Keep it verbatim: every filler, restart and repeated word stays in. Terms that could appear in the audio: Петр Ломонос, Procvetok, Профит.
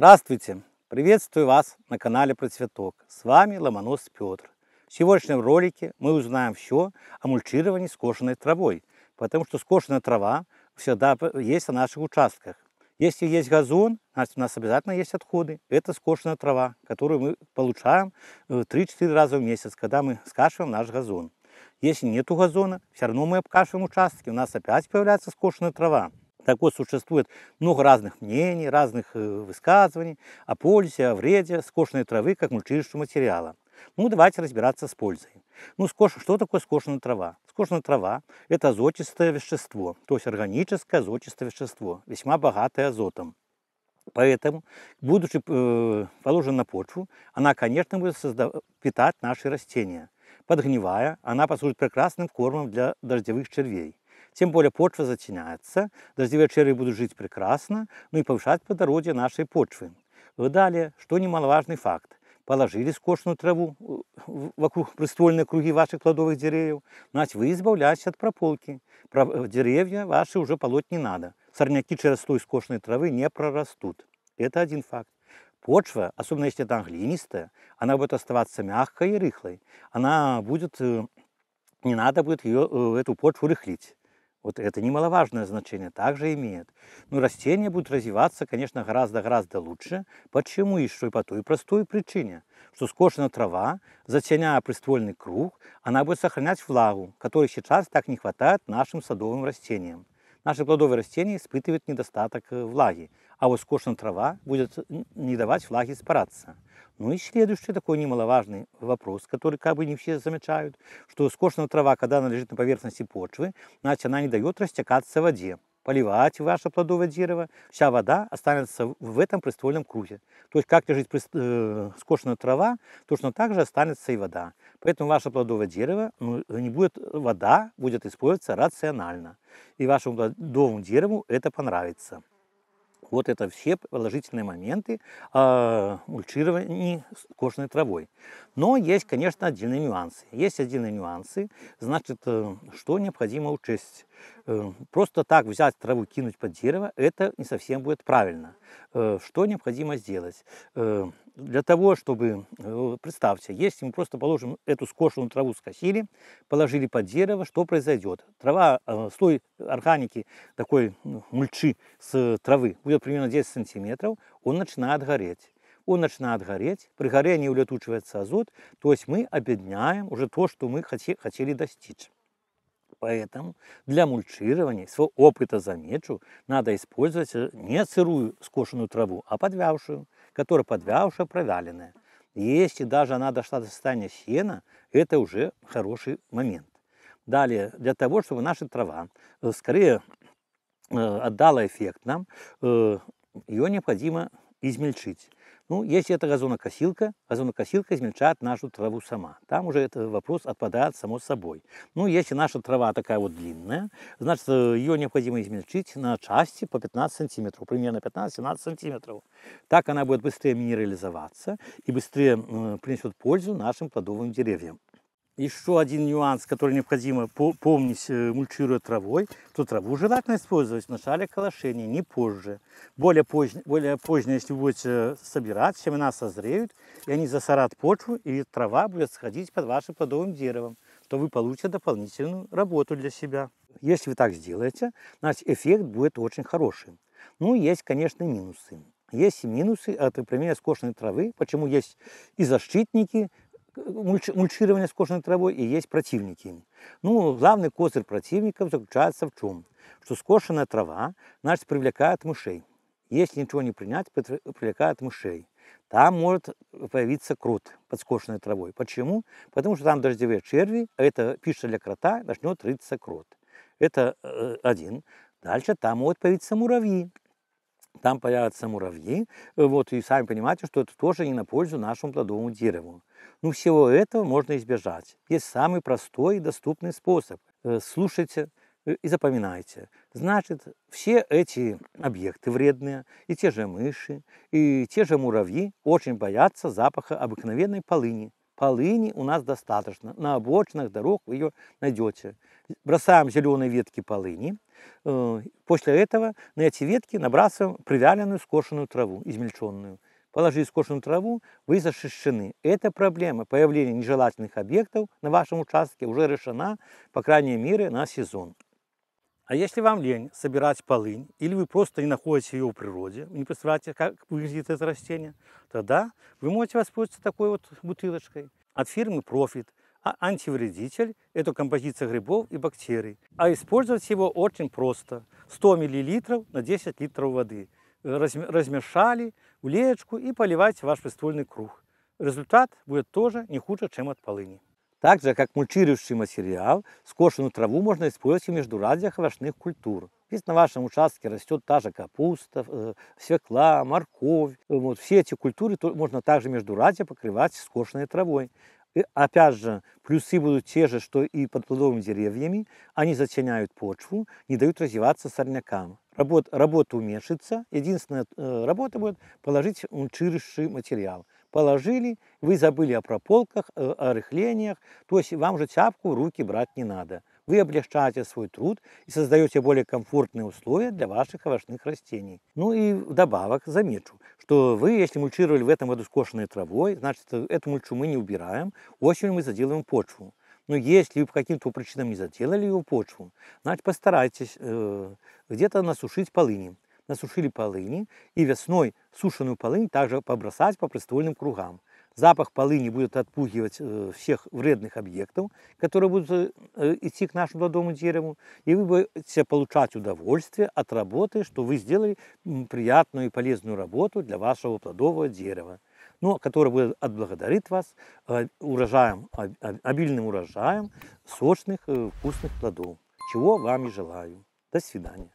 Здравствуйте! Приветствую вас на канале Про цветок. С вами Ломонос Петр. В сегодняшнем ролике мы узнаем все о мульчировании скошенной травой, потому что скошенная трава всегда есть на наших участках. Если есть газон, значит у нас обязательно есть отходы. Это скошенная трава, которую мы получаем три-четыре раза в месяц, когда мы скашиваем наш газон. Если нету газона, все равно мы обкашиваем участки, у нас опять появляется скошенная трава. Так вот, существует много разных мнений, разных высказываний о пользе, о вреде скошенной травы как мульчирующего материала. Ну, давайте разбираться с пользой. Ну, скош... что такое скошенная трава? Скошенная трава – это азотистое вещество, то есть органическое азотистое вещество, весьма богатое азотом. Поэтому, будучи э, положена на почву, она, конечно, будет созда... питать наши растения. Подгнивая, она послужит прекрасным кормом для дождевых червей. Тем более почва затеняется, дождевые черви будут жить прекрасно, ну и повышать плодородие нашей почвы. Далее, что немаловажный факт, положили скошенную траву вокруг приствольные круги ваших плодовых деревьев, значит вы избавляетесь от прополки, деревья ваши уже полоть не надо, сорняки через слой скошенной травы не прорастут. Это один факт. Почва, особенно если она глинистая, она будет оставаться мягкой и рыхлой, она будет, не надо будет ее, эту почву рыхлить. Вот это немаловажное значение также имеет. Но растения будут развиваться, конечно, гораздо-гораздо лучше. Почему? Еще и по той простой причине, что скошенная трава, затеняя приствольный круг, она будет сохранять влагу, которой сейчас так не хватает нашим садовым растениям. Наши плодовые растения испытывают недостаток влаги, а вот скошенная трава будет не давать влаге испараться. Ну и следующий такой немаловажный вопрос, который как бы не все замечают, что скошенная трава, когда она лежит на поверхности почвы, значит она не дает растекаться в воде. Поливать ваше плодовое дерево, вся вода останется в этом приствольном круге. То есть как лежит скошенная трава, точно так же останется и вода. Поэтому ваше плодовое дерево, ну, не будет, вода будет использоваться рационально. И вашему плодовому дереву это понравится. Вот это все положительные моменты э, мульчирования скошенной травой. Но есть, конечно, отдельные нюансы. Есть отдельные нюансы, значит, э, что необходимо учесть. Э, просто так взять траву, кинуть под дерево, это не совсем будет правильно. Э, что необходимо сделать? Э, для того, чтобы, э, представьте, если мы просто положим эту скошенную траву, скосили, положили под дерево, что произойдет? Трава, э, слой органики, такой мульчи с травы, будет примерно десять сантиметров, он начинает гореть. Он начинает гореть, при горении улетучивается азот, то есть мы обедняем уже то, что мы хотели достичь. Поэтому для мульчирования, своего опыта замечу, надо использовать не сырую скошенную траву, а подвявшую, которая подвявшая, провяленная. Если даже она дошла до состояния сена, это уже хороший момент. Далее, для того, чтобы наша трава скорее отдала эффект нам, ее необходимо измельчить. Ну, если это газонокосилка, газонокосилка измельчает нашу траву сама. Там уже этот вопрос отпадает само собой. Ну, если наша трава такая вот длинная, значит, ее необходимо измельчить на части по пятнадцать сантиметров, примерно пятнадцать-семнадцать сантиметров. Так она будет быстрее минерализоваться и быстрее принесет пользу нашим плодовым деревьям. Еще один нюанс, который необходимо помнить, мульчируя травой, то траву желательно использовать в начале колошения, не позже. Более поздно, более поздно, если вы будете собирать, семена созреют, и они засорят почву, и трава будет сходить под вашим плодовым деревом, то вы получите дополнительную работу для себя. Если вы так сделаете, значит эффект будет очень хороший. Ну, есть, конечно, минусы. Есть и минусы от применения скошенной травы, почему есть и защитники мульчирования скошенной травой и есть противники. Ну, главный козырь противников заключается в чем? Что скошенная трава, значит, привлекает мышей. Если ничего не принять, привлекает мышей. Там может появиться крот под скошенной травой. Почему? Потому что там дождевые черви, а это пища для крота, начнет рыться крот. Это один. Дальше там могут появиться муравьи. Там появятся муравьи, вот, и сами понимаете, что это тоже не на пользу нашему плодовому дереву. Но всего этого можно избежать. Есть самый простой и доступный способ. Слушайте и запоминайте. Значит, все эти объекты вредные, и те же мыши, и те же муравьи очень боятся запаха обыкновенной полыни. полыни у нас достаточно. На обочинах дорог вы ее найдете. Бросаем зеленые ветки полыни. После этого на эти ветки набрасываем привяленную скошенную траву, измельченную. Положили скошенную траву, вы защищены. Эта проблема появления нежелательных объектов на вашем участке уже решена, по крайней мере, на сезон. А если вам лень собирать полынь, или вы просто не находите ее в природе, не представляете, как выглядит это растение, тогда вы можете воспользоваться такой вот бутылочкой от фирмы Профит. А антивредитель – это композиция грибов и бактерий. А использовать его очень просто. сто миллилитров на десять литров воды. Размешали в леечку и поливайте ваш приствольный круг. Результат будет тоже не хуже, чем от полыни. Так же, как мульчирующий материал, скошенную траву можно использовать в междурядьях овощных культур. Ведь на вашем участке растет та же капуста, свекла, морковь. Вот, все эти культуры можно также междурядья покрывать скошенной травой. И, опять же, плюсы будут те же, что и под плодовыми деревьями. Они затеняют почву, не дают развиваться сорнякам. Работ, работа уменьшится. Единственная э, работа будет положить мульчирующий материал. Положили, вы забыли о прополках, о рыхлениях, то есть вам же тяпку в руки брать не надо. Вы облегчаете свой труд и создаете более комфортные условия для ваших овощных растений. Ну и вдобавок замечу, что вы, если мульчировали в этом году скошенной травой, значит, эту мульчу мы не убираем, осенью мы заделываем почву. Но если вы по каким-то причинам не заделали ее почву, значит, постарайтесь э, где-то насушить полыни. Насушили полыни и весной сушеную полынь также побросать по приствольным кругам. Запах полыни будет отпугивать э, всех вредных объектов, которые будут э, идти к нашему плодовому дереву, и вы будете получать удовольствие от работы, что вы сделали приятную и полезную работу для вашего плодового дерева, но которое будет отблагодарить вас э, урожаем, обильным урожаем сочных э, вкусных плодов, чего вам и желаю. До свидания.